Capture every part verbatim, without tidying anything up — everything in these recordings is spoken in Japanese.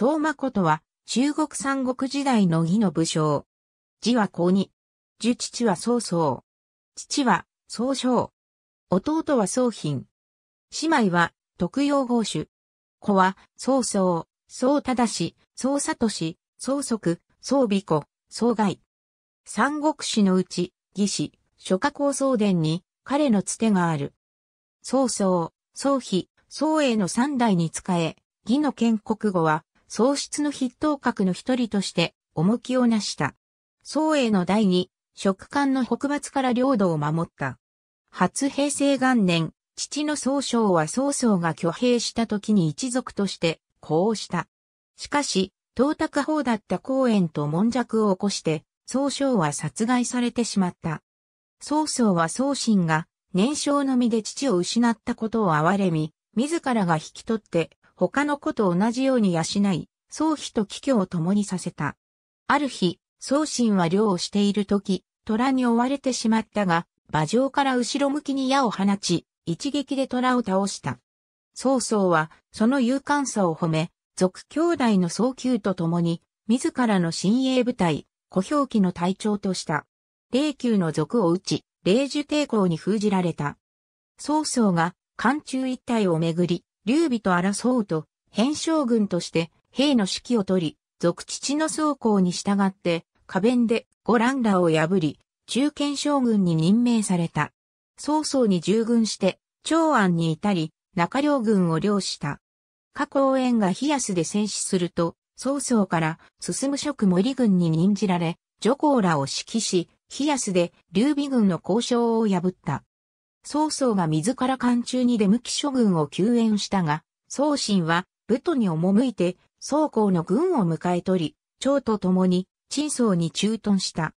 宋誠は中国三国時代の魏の武将。字は小二。従父は曹操。父は曹彰。弟は曹彬。姉妹は徳陽郷主。子は曹操、曹忠、曹聡、曹即、曹備子、曹外。三国志のうち、魏志、諸夏侯曹伝に彼のつてがある。曹操、曹丕、曹英の三代に仕え、魏の建国後は、宗室の筆頭格の一人として、重きをなした。曹英の代に、蜀漢の北伐から領土を守った。初平成元年、父の曹彰は曹操が挙兵した時に一族として、呼応した。しかし、董卓侯だった公演と悶着を起こして、曹彰は殺害されてしまった。曹操は曹真が、年少の身で父を失ったことを哀れみ、自らが引き取って、他の子と同じように養い、曹丕と帰郷を共にさせた。ある日、曹真は猟をしている時、虎に追われてしまったが、馬上から後ろ向きに矢を放ち、一撃で虎を倒した。曹操は、その勇敢さを褒め、族兄弟の曹休と共に、自らの親衛部隊、小兵騎の隊長とした。霊柩の族を討ち、霊樹抵抗に封じられた。曹操が、漢中一帯をめぐり、劉備と争うと、偏将軍として、兵の指揮を取り、族父の曹公に従って、花弁で五蘭らを破り、中堅将軍に任命された。曹操に従軍して、長安に至り、中領軍を領した。夏侯淵が冷安で戦死すると、曹操から進む職森軍に任じられ、徐晃らを指揮し、冷安で劉備軍の交渉を破った。曹操が自ら漢中に出向き諸軍を救援したが、曹真は武都に赴いて曹公の軍を迎え取り、張と共に陳倉に駐屯した。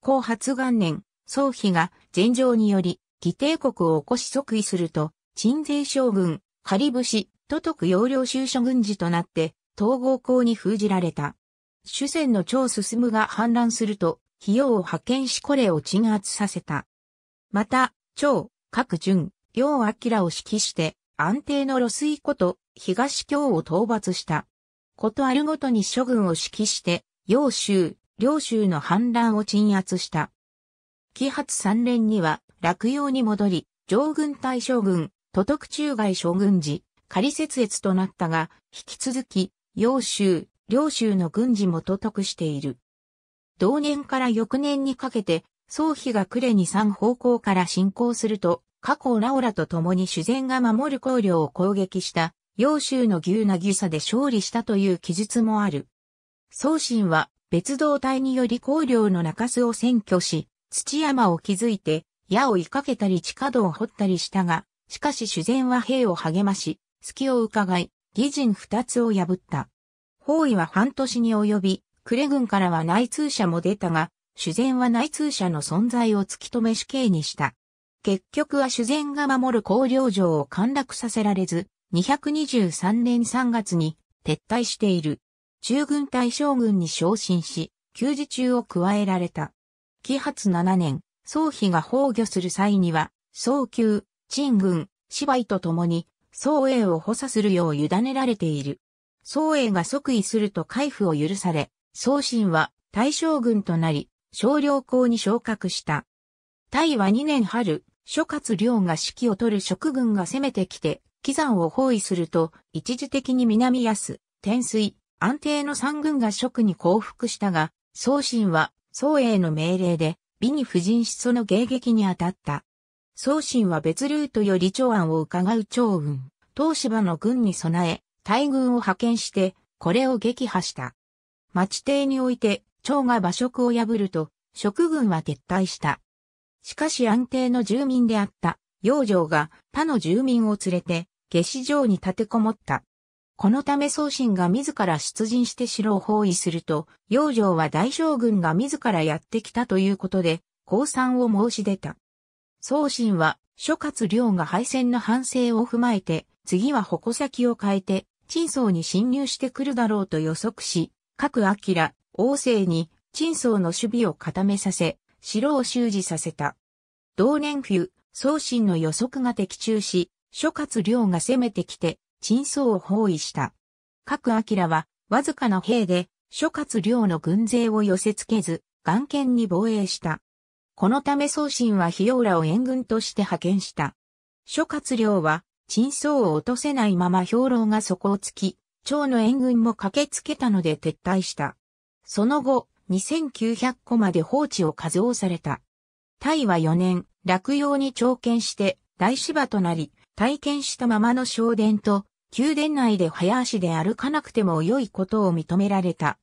後発元年、曹丕が禅譲により魏帝国を起こし即位すると、鎮西将軍、郿節、都督楊陵州諸軍事となって、東郷公に封じられた。主戦の張進が反乱すると、費用を派遣しこれを鎮圧させた。また、張、郭純、楊彰を指揮して、安定の露水こと、東京を討伐した。ことあるごとに諸軍を指揮して、揚州、遼州の反乱を鎮圧した。季初三年には、洛陽に戻り、常軍大将軍、都督中外諸軍事、仮設越となったが、引き続き、揚州、遼州の軍事も都督している。同年から翌年にかけて、曹丕が呉に三方向から侵攻すると、夏侯尚らと共に主膳が守る公領を攻撃した、揚州の牛名草で勝利したという記述もある。曹真は別動隊により公領の中州を占拠し、土山を築いて、矢を追いかけたり地下道を掘ったりしたが、しかし主膳は兵を励まし、隙を伺い、魏陣二つを破った。包囲は半年に及び、呉軍からは内通者も出たが、主膳は内通者の存在を突き止め死刑にした。結局は主膳が守る広陵城を陥落させられず、にひゃくにじゅうさんねんさんがつに撤退している。中軍大将軍に昇進し、給事中を加えられた。季初しちねん、曹丕が崩御する際には、曹休、陳軍、芝居と共に、曹英を補佐するよう委ねられている。曹英が即位すると海府を許され、曹真は大将軍となり、小領公に昇格した。泰和にねん春、諸葛亮が指揮を取る蜀軍が攻めてきて、祁山を包囲すると、一時的に南安、天水、安定の三軍が蜀に降伏したが、曹真は曹英の命令で、美に布陣しその迎撃に当たった。曹真は別ルートより長安を伺う趙軍、東芝の軍に備え、大軍を派遣して、これを撃破した。町亭において、趙が馬謖を破ると、蜀軍は撤退した。しかし安定の住民であった、楊城が他の住民を連れて、下士城に立てこもった。このため曹真が自ら出陣して城を包囲すると、楊城は大将軍が自らやってきたということで、降参を申し出た。曹真は、諸葛亮が敗戦の反省を踏まえて、次は矛先を変えて、陳倉に侵入してくるだろうと予測し、郭彰、王政に陳倉の守備を固めさせ、城を修持させた。同年冬、曹真の予測が的中し、諸葛亮が攻めてきて、陳倉を包囲した。郭彰は、わずかな兵で、諸葛亮の軍勢を寄せ付けず、頑健に防衛した。このため宗信は日用らを援軍として派遣した。諸葛亮は、陳倉を落とせないまま兵糧が底をつき、趙の援軍も駆けつけたので撤退した。その後、にせんきゅうひゃく個まで放置を数多された。泰和よねん、洛陽に朝見して、大芝となり、体験したままの小殿と、宮殿内で早足で歩かなくても良いことを認められた。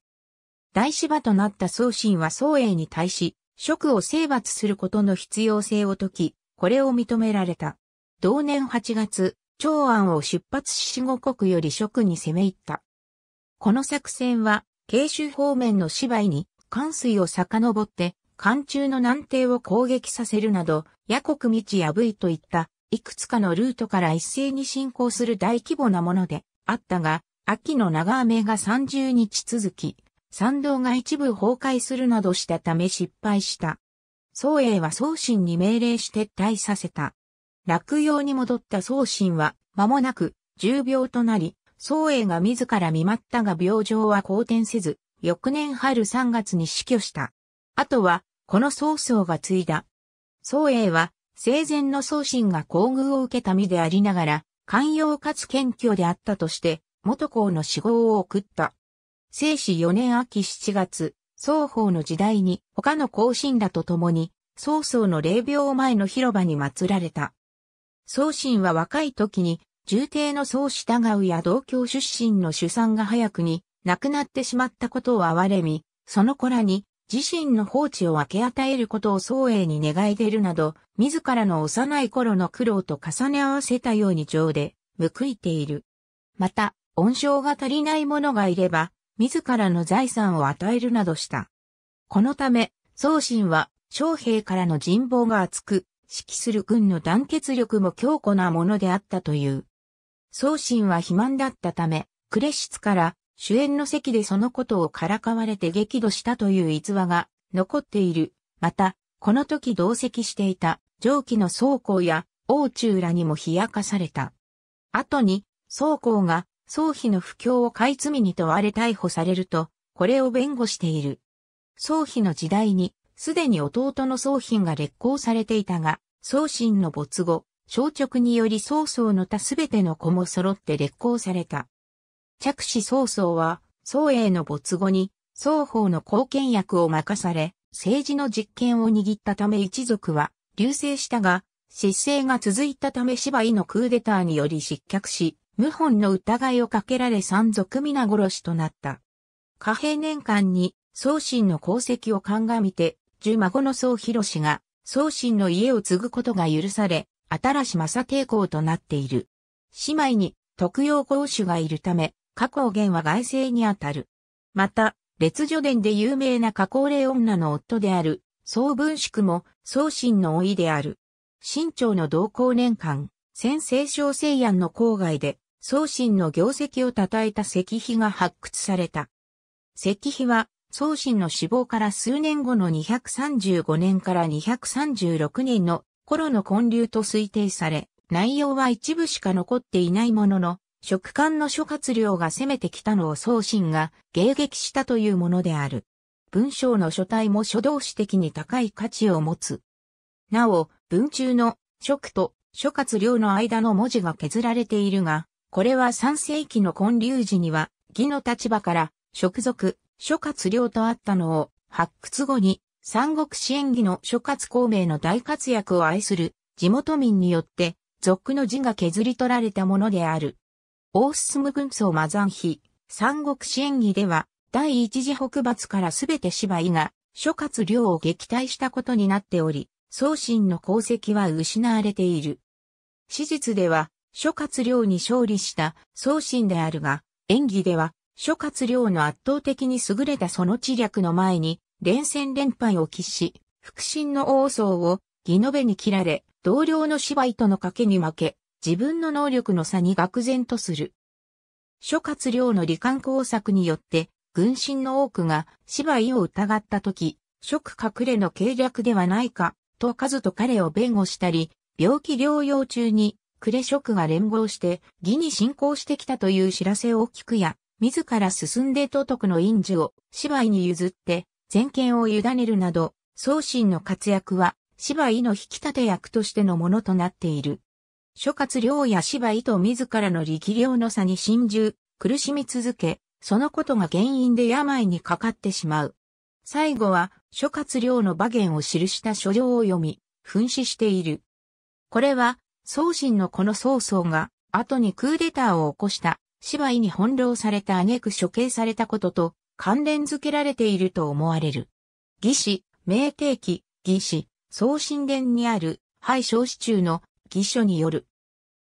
大芝となった宗信は宗英に対し、職を征伐することの必要性を説き、これを認められた。同年はちがつ、長安を出発し四五国より職に攻め入った。この作戦は、慶州方面の芝居に、関水を遡って、関中の南帝を攻撃させるなど、夜国道や郿といった、いくつかのルートから一斉に進行する大規模なものであったが、秋の長雨がさんじゅうにち続き、山道が一部崩壊するなどしたため失敗した。宗英は宗信に命令して撤退させた。洛陽に戻った宗信は、間もなく、重病となり、宗英が自ら見舞ったが病状は好転せず、翌年春さんがつに死去した。あとは、この曹操が継いだ。宗英は、生前の宗信が厚遇を受けた身でありながら、寛容かつ謙虚であったとして、元公の死号を送った。正始よねん秋しちがつ、双方の時代に他の後進らと共に、曹操の霊廟前の広場に祀られた。宗信は若い時に、重帝の宗師田川や同郷出身の主さんが早くに亡くなってしまったことを哀れみ、その子らに、自身の放置を分け与えることを宗英に願い出るなど、自らの幼い頃の苦労と重ね合わせたように情で報いている。また、恩賞が足りない者がいれば、自らの財産を与えるなどした。このため、宗信は、将兵からの人望が厚く、指揮する軍の団結力も強固なものであったという。宗信は肥満だったため、呉室から、主演の席でそのことをからかわれて激怒したという逸話が残っている。また、この時同席していた上記の曹公や王忠らにも冷やかされた。後に、曹公が曹丕の不興を買い罪に問われ逮捕されると、これを弁護している。曹丕の時代に、すでに弟の曹彬が劣行されていたが、宗信の没後、消直により曹操の他すべての子も揃って劣行された。嫡子曹操は、宗英の没後に、双方の後見役を任され、政治の実権を握ったため一族は、隆盛したが、失政が続いたため芝居のクーデターにより失脚し、謀反の疑いをかけられ山賊皆殺しとなった。嘉平年間に、宗信の功績を鑑みて、従孫の宗広が、宗信の家を継ぐことが許され、新し正景公となっている。姉妹に、徳陽公主がいるため、夏侯玄は外姓にあたる。また、列女伝で有名な夏侯霊女の夫である、曹文粛も、宗信の甥である。清朝の同光年間、陝西省西安の郊外で、宗信の業績を称えた石碑が発掘された。石碑は、宗信の死亡から数年後のにひゃくさんじゅうごねんからにひゃくさんじゅうろくねんの頃の建立と推定され、内容は一部しか残っていないものの、蜀漢の諸葛亮が攻めてきたのを宗信が迎撃したというものである。文章の書体も書同士的に高い価値を持つ。なお、文中の蜀と諸葛亮の間の文字が削られているが、これはさん世紀の建立時には、魏の立場から蜀族、諸葛亮とあったのを、発掘後に、三国志演義の諸葛孔明の大活躍を愛する地元民によって、俗の字が削り取られたものである。大進軍曹馬山碑、三国志演義では、第一次北伐からすべて芝居が、諸葛亮を撃退したことになっており、宗信の功績は失われている。史実では、諸葛亮に勝利した宗信であるが、演義では、諸葛亮の圧倒的に優れたその知略の前に、連戦連敗を喫し、腹心の王曹を、義延に斬られ、同僚の芝居との賭けに負け、自分の能力の差に愕然とする。諸葛亮の罹患工作によって、軍心の多くが芝居を疑ったとき、蜀隠れの計略ではないか、と数と彼を弁護したり、病気療養中に、呉蜀が連合して、魏に侵攻してきたという知らせを聞くや、自ら進んで都督の院事を芝居に譲って全権を委ねるなど、宗信の活躍は芝居の引き立て役としてのものとなっている。諸葛亮や芝居と自らの力量の差に心中、苦しみ続け、そのことが原因で病にかかってしまう。最後は諸葛亮の馬言を記した書状を読み、紛死している。これは、宗信のこの曹操が、後にクーデターを起こした、芝居に翻弄された挙句処刑されたことと、関連付けられていると思われる。魏志、明帝紀、魏志、宗信伝にある、敗将史中の魏書による。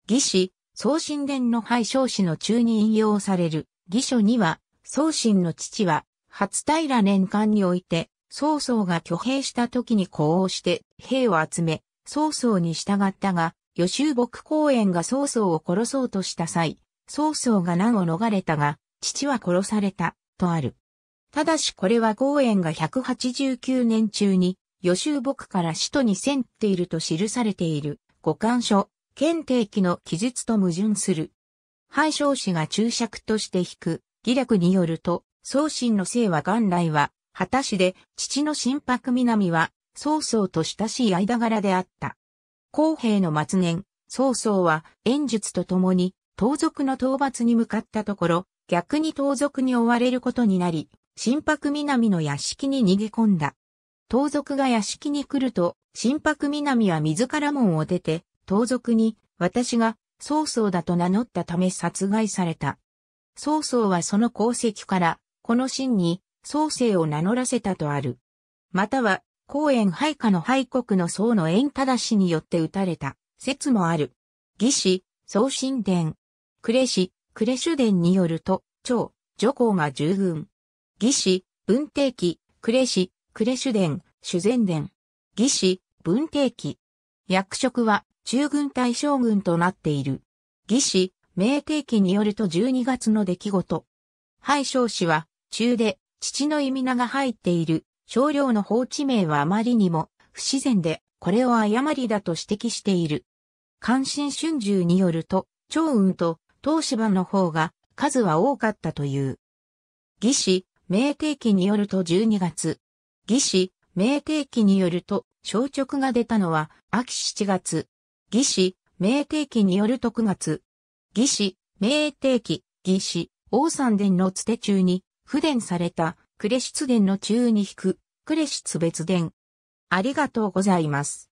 魏志、宗信伝の敗将史の中に引用される、魏書には、宗信の父は、初平年間において、曹操が挙兵した時に呼応して、兵を集め、曹操に従ったが、予州牧公園が曹操を殺そうとした際、曹操が難を逃れたが、父は殺された、とある。ただしこれは公園がひゃくはちじゅうきゅうねん中に、予州牧から使徒に遷っていると記されている、五巻書、建帝紀の記述と矛盾する。敗将史が注釈として引く、義略によると、宗信の姓は元来は、果たしで、父の神伯南は、曹操と親しい間柄であった。公平の末年、曹操は、演術とともに、盗賊の討伐に向かったところ、逆に盗賊に追われることになり、神伯南の屋敷に逃げ込んだ。盗賊が屋敷に来ると、神伯南は自ら門を出て、盗賊に、私が、曹操だと名乗ったため殺害された。曹操はその功績から、この信に、曹姓を名乗らせたとある。または、公園配下の敗国の僧の円忠氏によって討たれた、説もある。魏志、宗信伝。呉志、呉主伝によると、張、徐行が従軍。魏志、文帝紀、呉志、呉主伝、主前伝。魏志、文帝紀。役職は、中軍大将軍となっている。魏志、明帝紀によるとじゅうにがつの出来事。敗将史は、中で、父の意味名が入っている。少量の放置名はあまりにも不自然で、これを誤りだと指摘している。漢晋春秋によると、趙雲と東芝の方が数は多かったという。魏志、明帝紀によるとじゅうにがつ。魏志、明帝紀によると、小直が出たのは秋しちがつ。魏志、明帝紀によるとくがつ。魏志、明帝紀、魏志、王三伝のつて中に、不伝された。呉出伝の中に引く、呉出別伝。ありがとうございます。